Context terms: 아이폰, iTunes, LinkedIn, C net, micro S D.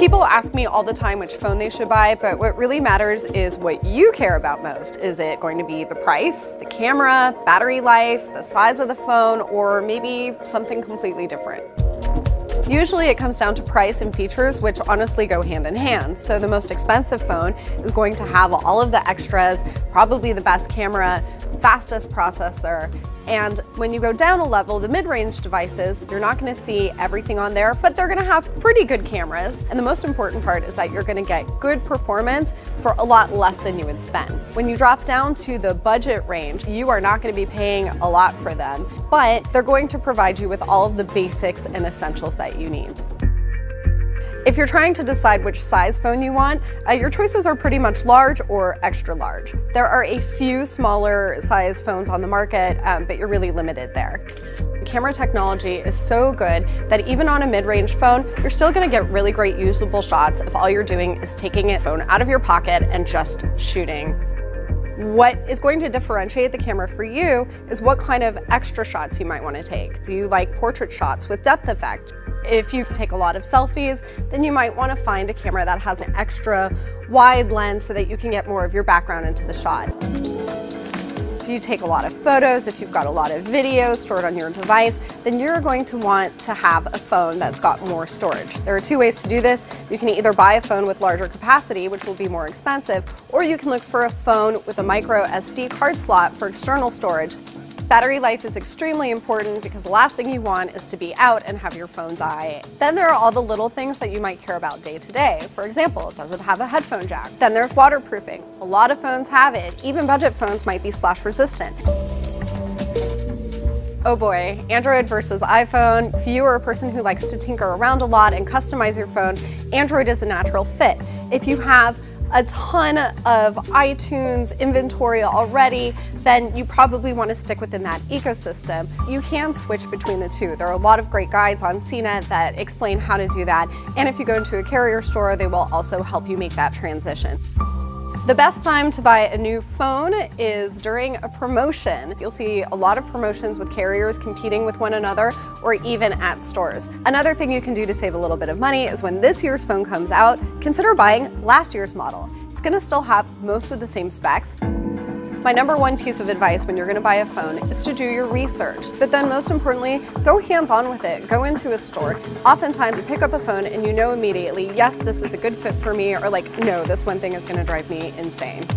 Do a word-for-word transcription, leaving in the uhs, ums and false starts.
People ask me all the time which phone they should buy, but what really matters is what you care about most. Is it going to be the price, the camera, battery life, the size of the phone, or maybe something completely different? Usually it comes down to price and features, which honestly go hand in hand. So the most expensive phone is going to have all of the extras, probably the best camera, fastest processor, and when you go down a level, the mid-range devices, you're not going to see everything on there, but they're going to have pretty good cameras. And the most important part is that you're going to get good performance for a lot less than you would spend. When you drop down to the budget range, you are not going to be paying a lot for them, but they're going to provide you with all of the basics and essentials that you need. If you're trying to decide which size phone you want, uh, your choices are pretty much large or extra large. There are a few smaller size phones on the market, um, but you're really limited there. Camera technology is so good that even on a mid-range phone, you're still going to get really great usable shots if all you're doing is taking a phone out of your pocket and just shooting. What is going to differentiate the camera for you is what kind of extra shots you might want to take. Do you like portrait shots with depth effect? If you take a lot of selfies, then you might want to find a camera that has an extra wide lens so that you can get more of your background into the shot. If you take a lot of photos, if you've got a lot of video stored on your device, then you're going to want to have a phone that's got more storage. There are two ways to do this. You can either buy a phone with larger capacity, which will be more expensive, or you can look for a phone with a micro S D card slot for external storage. Battery life is extremely important because the last thing you want is to be out and have your phone die. Then there are all the little things that you might care about day to day. For example, does it have a headphone jack? Then there's waterproofing. A lot of phones have it. Even budget phones might be splash resistant. Oh boy, Android versus iPhone. If you are a person who likes to tinker around a lot and customize your phone, Android is a natural fit. If you have a ton of iTunes inventory already, then you probably want to stick within that ecosystem. You can switch between the two. There are a lot of great guides on C net that explain how to do that, and if you go into a carrier store, they will also help you make that transition. The best time to buy a new phone is during a promotion. You'll see a lot of promotions with carriers competing with one another or even at stores. Another thing you can do to save a little bit of money is when this year's phone comes out, consider buying last year's model. It's going to still have most of the same specs. My number one piece of advice when you're going to buy a phone is to do your research, but then most importantly, go hands-on with it. Go into a store. Oftentimes you pick up a phone and you know immediately, yes, this is a good fit for me, or like, no, this one thing is going to drive me insane.